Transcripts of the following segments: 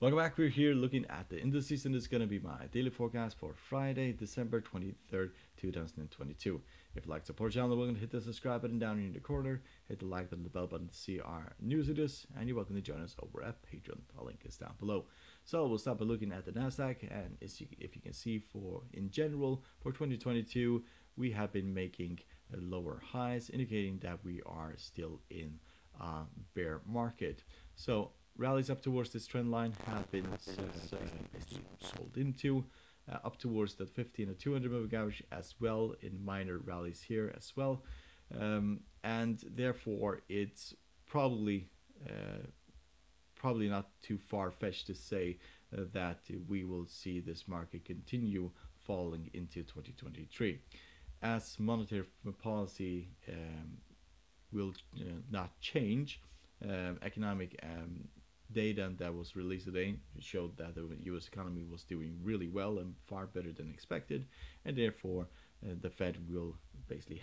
Welcome back. We're here looking at the indices, and it's going to be my daily forecast for Friday, December 23rd, 2022. If you like to support the channel, we're going to hit the subscribe button down in the corner, hit the like button, the bell button to see our news videos, and you're welcome to join us over at Patreon. The link is down below. So we'll start by looking at the Nasdaq, and if you can see, for in general for 2022, we have been making lower highs, indicating that we are still in bear market. So rallies up towards this trend line have been basically sold into, up towards the 50 and the 200 moving average as well, in minor rallies here as well, and therefore it's probably not too far-fetched to say that we will see this market continue falling into 2023, as monetary policy will not change. Economic data that was released today showed that the US economy was doing really well and far better than expected, and therefore the Fed will basically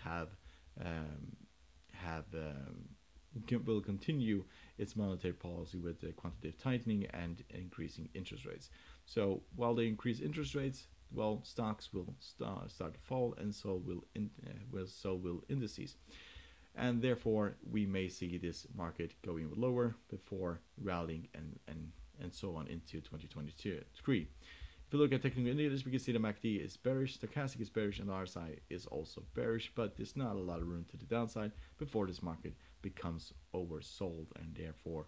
will continue its monetary policy with the quantitative tightening and increasing interest rates. So while they increase interest rates, well, stocks will start to fall, and so will indices. And therefore, we may see this market going lower before rallying and so on into 2023. If you look at technical indicators, we can see the MACD is bearish, stochastic is bearish, and the RSI is also bearish, but there's not a lot of room to the downside before this market becomes oversold, and therefore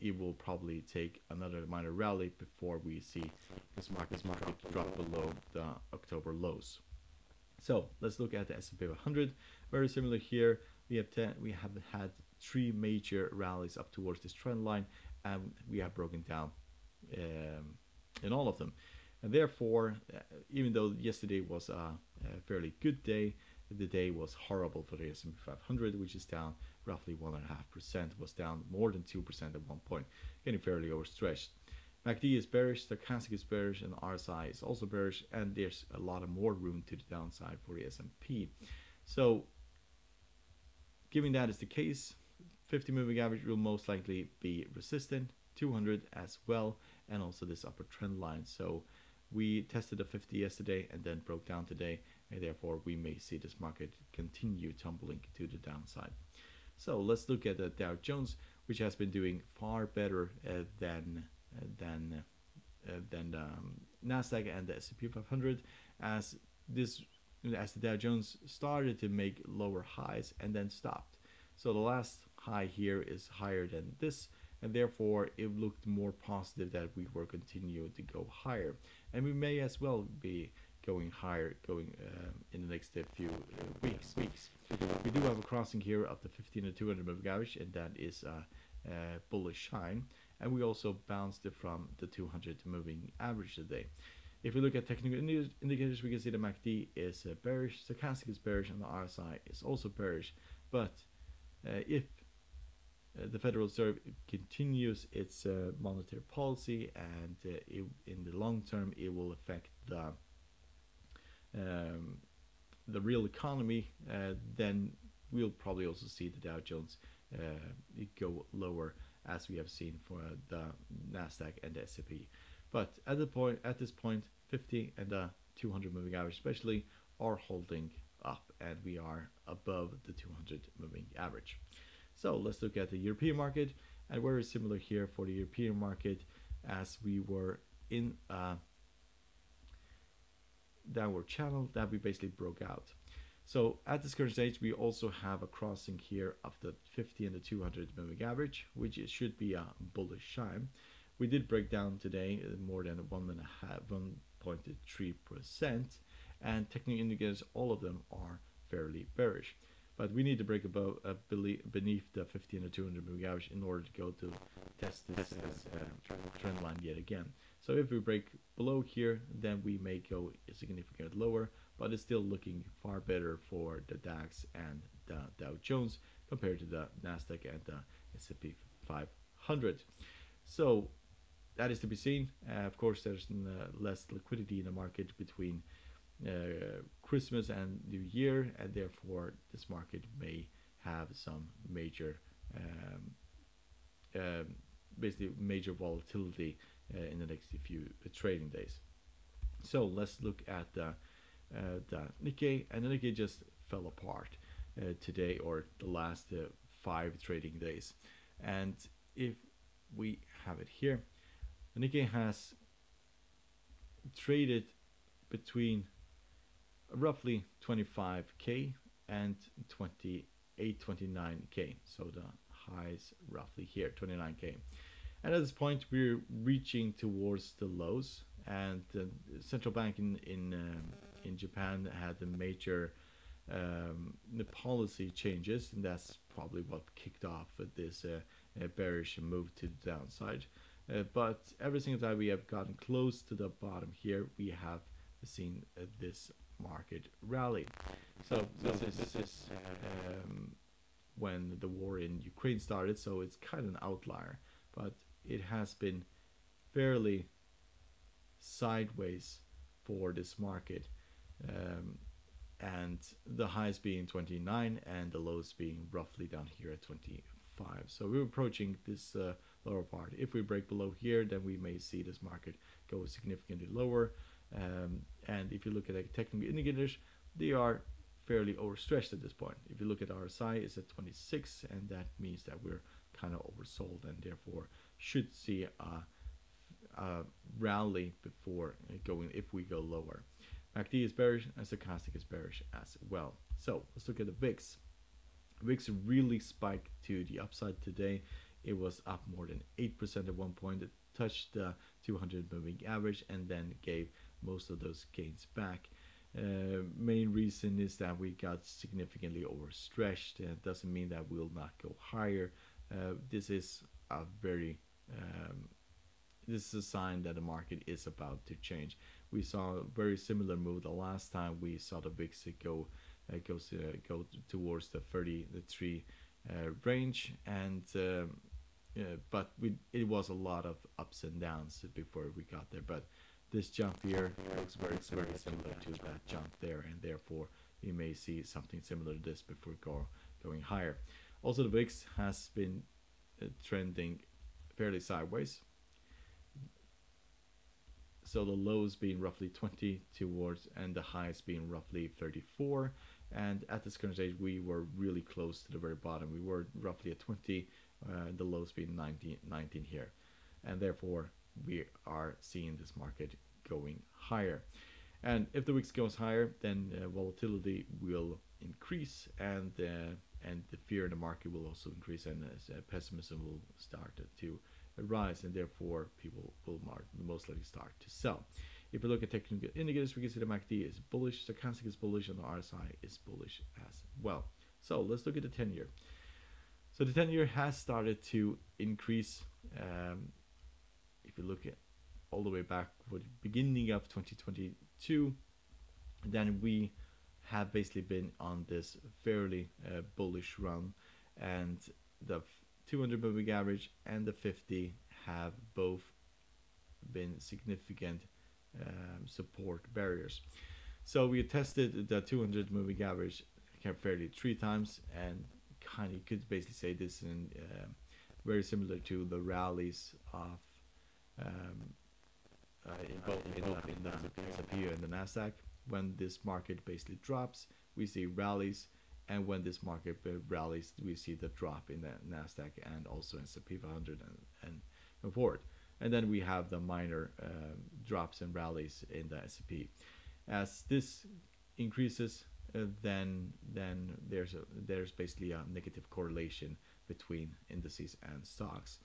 it will probably take another minor rally before we see this market drop below the October lows. So let's look at the S&P 500. Very similar here. We have had three major rallies up towards this trend line, and we have broken down in all of them. And therefore, even though yesterday was a fairly good day, the day was horrible for the S&P 500, which is down roughly 1.5%. Was down more than 2% at one point, getting fairly overstretched. MACD is bearish, stochastic is bearish, and RSI is also bearish, and there's a lot of more room to the downside for the S&P. So, given that is the case, 50 moving average will most likely be resistant, 200 as well, and also this upper trend line. So we tested the 50 yesterday and then broke down today, and therefore we may see this market continue tumbling to the downside. So let's look at the Dow Jones, which has been doing far better than Nasdaq and the S&P 500, as the Dow Jones started to make lower highs and then stopped. So the last high here is higher than this, and therefore it looked more positive that we were continuing to go higher, and we may as well be going higher in the next few weeks. We do have a crossing here of the 15 and 200 moving average, and that is a bullish sign, and we also bounced it from the 200 moving average today. If we look at technical indicators, we can see the MACD is bearish, stochastic is bearish, and the RSI is also bearish. But if the Federal Reserve continues its monetary policy, and in the long term it will affect the real economy, then we'll probably also see the Dow Jones go lower, as we have seen for the Nasdaq and the S&P. But at this point, 50 and the 200 moving average especially are holding up, and we are above the 200 moving average. So let's look at the European market, and very similar here for the European market, as we were in a downward channel that we basically broke out. So at this current stage, we also have a crossing here of the 50 and the 200 moving average, which it should be a bullish sign. We did break down today more than 1.3%, and technical indicators, all of them are fairly bearish. But we need to break above beneath the 50 and the 200 moving average in order to go to test this trend line yet again. So if we break below here, then we may go significantly lower, but it's still looking far better for the DAX and the Dow Jones compared to the Nasdaq and the S&P 500. So that is to be seen. Of course, there's less liquidity in the market between Christmas and New Year, and therefore this market may have some major basically major volatility in the next few trading days. So let's look at the Nikkei, and the Nikkei just fell apart today, or the last 5 trading days. And if we have it here, the Nikkei has traded between roughly 25k and 29k, so the highs roughly here, 29k, and at this point we're reaching towards the lows. And the central bank in Japan had the major the policy changes, and that's probably what kicked off this bearish move to the downside. But every single time we have gotten close to the bottom here, we have seen this market rally. So this is when the war in Ukraine started, so it's kind of an outlier, but it has been fairly sideways for this market, and the highs being 29 and the lows being roughly down here at 25. So we're approaching this lower part. If we break below here, then we may see this market go significantly lower. And if you look at the technical indicators, they are fairly overstretched at this point. If you look at RSI, it's at 26, and that means that we're kind of oversold, and therefore should see a rally before going, if we go lower. MACD is bearish and stochastic is bearish as well. So let's look at the VIX. VIX really spiked to the upside today. It was up more than 8% at one point. It touched the 200 moving average and then gave most of those gains back. Main reason is that we got significantly overstretched. It doesn't mean that we'll not go higher. This is a very this is a sign that the market is about to change. We saw a very similar move the last time we saw the VIX go towards the 33 range, and but it was a lot of ups and downs before we got there. But this jump here looks very similar to that jump there, and therefore we may see something similar to this before going higher. Also, the VIX has been trending fairly sideways. So the lows being roughly 20 towards, and the highs being roughly 34. And at this current stage, we were really close to the very bottom. We were roughly at 20, the lows being 19 here. And therefore, we are seeing this market going higher. And if the VIX goes higher, then volatility will increase, and the fear in the market will also increase, and pessimism will start to rise, and therefore people will most likely start to sell. If we look at technical indicators, we can see the MACD is bullish, stochastic is bullish, and the RSI is bullish as well. So let's look at the 10-year. So the 10-year has started to increase. If you look at all the way back for the beginning of 2022, then we have basically been on this fairly bullish run, and the 200 moving average and the 50 have both been significant support barriers. So we tested the 200 moving average fairly 3 times, and kind of could basically say this in very similar to the rallies of in both the S&P and the Nasdaq. When this market basically drops, we see rallies, and when this market rallies, we see the drop in the Nasdaq and also in S&P 500 and forward. And then we have the minor drops and rallies in the S&P. As this increases, then there's basically a negative correlation between indices and stocks.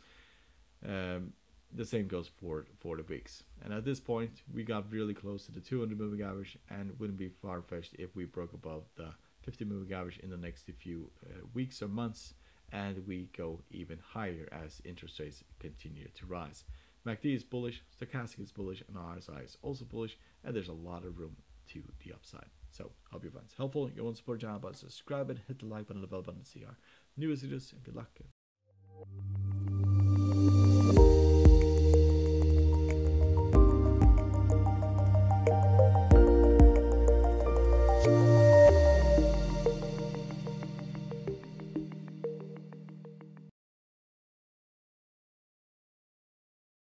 The same goes for the VIX. And at this point, we got really close to the 200 moving average, and wouldn't be far-fetched if we broke above the 50 moving average in the next few weeks or months, and we go even higher as interest rates continue to rise. MACD is bullish, stochastic is bullish, and RSI is also bullish, and there's a lot of room to the upside. So hope you find this helpful. You want to support the channel, but subscribe and hit the like button and the bell button to see our newest videos, and good luck.